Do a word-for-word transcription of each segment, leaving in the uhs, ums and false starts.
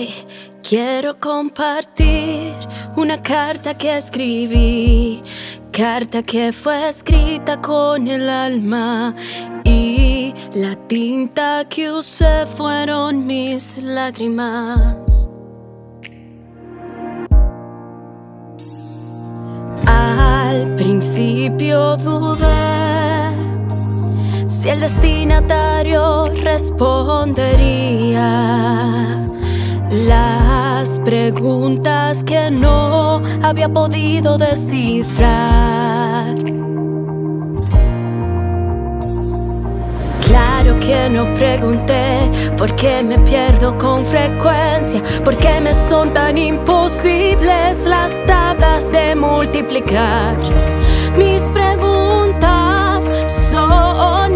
hoy quiero compartir una carta que escribí, carta que fue escrita con el alma, y la tinta que usé fueron mis lágrimas. Al principio dudé si el destinatario respondería las preguntas que no había podido descifrar. Claro que no pregunté por qué me pierdo con frecuencia, por qué me son tan imposibles las tablas de multiplicar. Mis preguntas son otras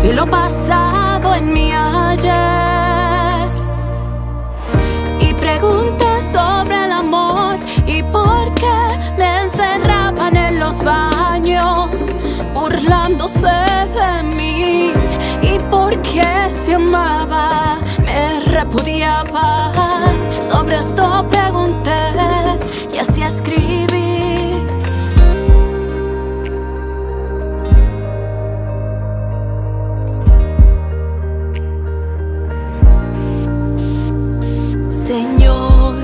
de lo pasado en mi ayer. Pregunté sobre el amor y por qué me encerraban en los baños burlándose de mí, y por qué si amaba me repudiaba. Sobre esto pregunté y así escribí. Señor,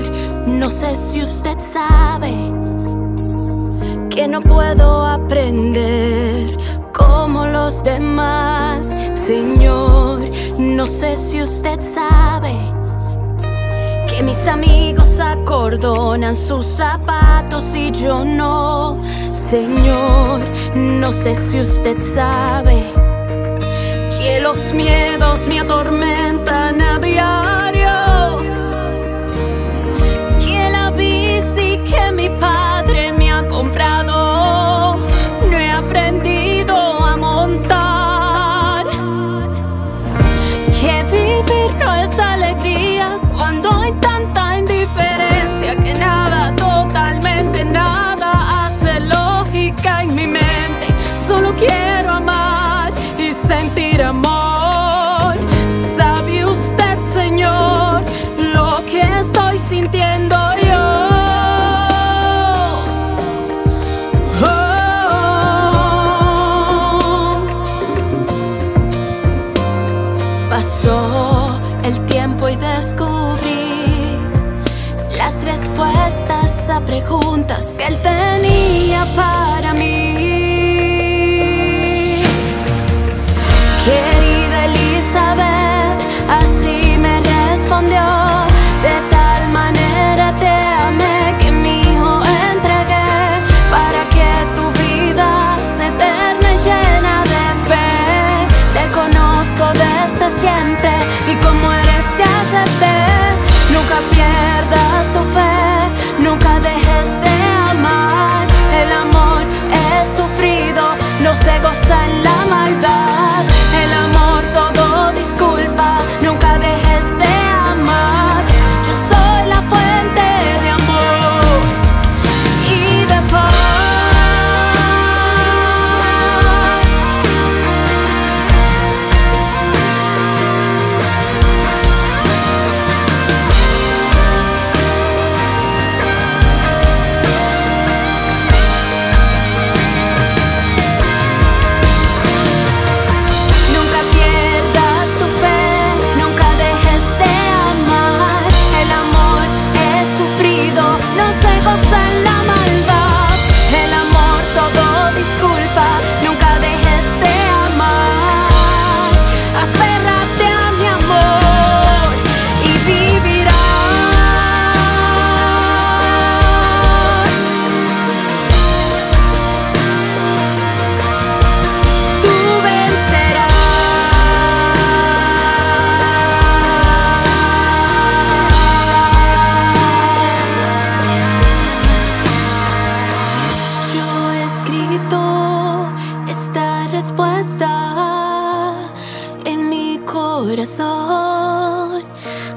no sé si usted sabe que no puedo aprender como los demás. Señor, no sé si usted sabe que mis amigos acordonan sus zapatos y yo no. Señor, no sé si usted sabe que los miedos me atormentan a diario, que mi padre me ha comprado no he aprendido a montar, que vivir no es alegría cuando hay tanta indiferencia, que nada, totalmente nada hace lógica en mi mente. Solo quiero amar y sentir amor. ¿Sabe usted, Señor, lo que estoy sintiendo yo? El tiempo y descubrí las respuestas a preguntas que él tenía para mí. Querida Elizabeth, así me respondió: de tal manera te amé que mi hijo entregué para que tu vida sea eterna y llena de fe. Te conozco desde siempre y como eres te acepté. Nunca pierdas tu fe, nunca dejes de amar. El amor es sufrido, no se goza en la maldad. El amor todo disculpa, nunca dejes de amar. Yo soy la fuente de amor y de paz.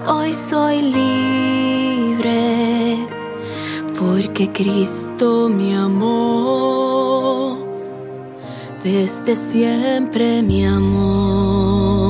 Hoy soy libre porque Cristo me amó, desde siempre me amó.